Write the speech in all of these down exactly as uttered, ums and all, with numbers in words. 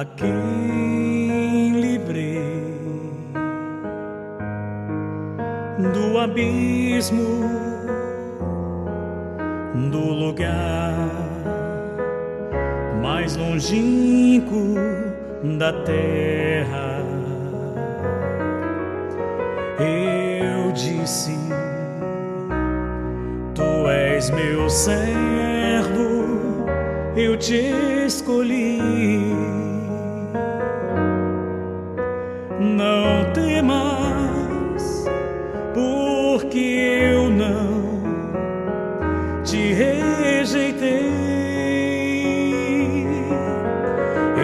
a quem livrei do abismo, do lugar mais longínquo da terra. Eu disse: Tu és meu servo, eu te escolhi. Não temas, porque eu não te rejeitei.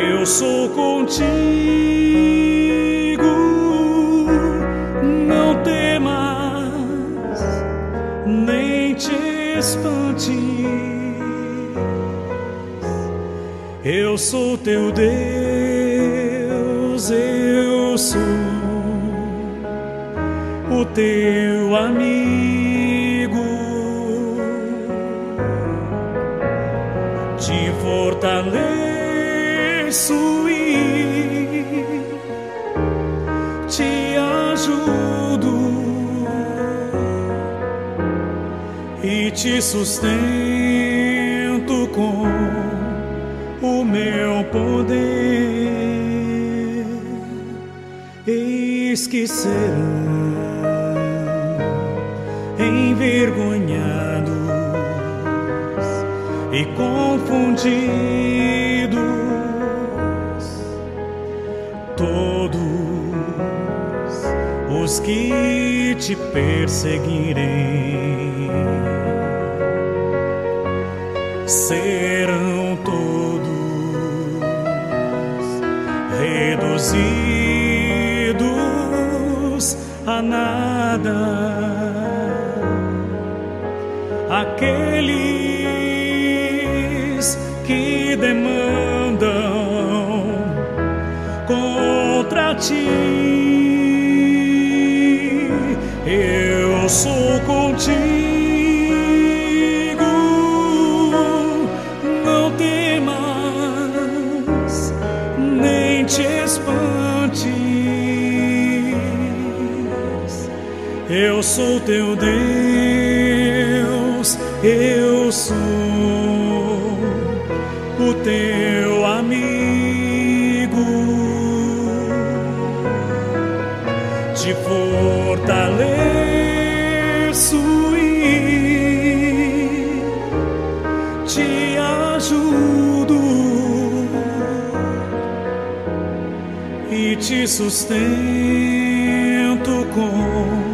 Eu sou contigo. Não temas, nem te espantes. Eu sou teu Deus. Eu sou o teu amigo, te fortaleço e te ajudo e te sustento com o meu poder. Eis que serão envergonhados e confundidos todos os que te perseguirem, serão todos reduzidos a nada. Aqueles que demandam contra ti, eu sou contigo. Não temas, nem te espantes. Eu sou teu Deus. Eu sou o teu amigo, te fortaleço e te ajudo e te sustento com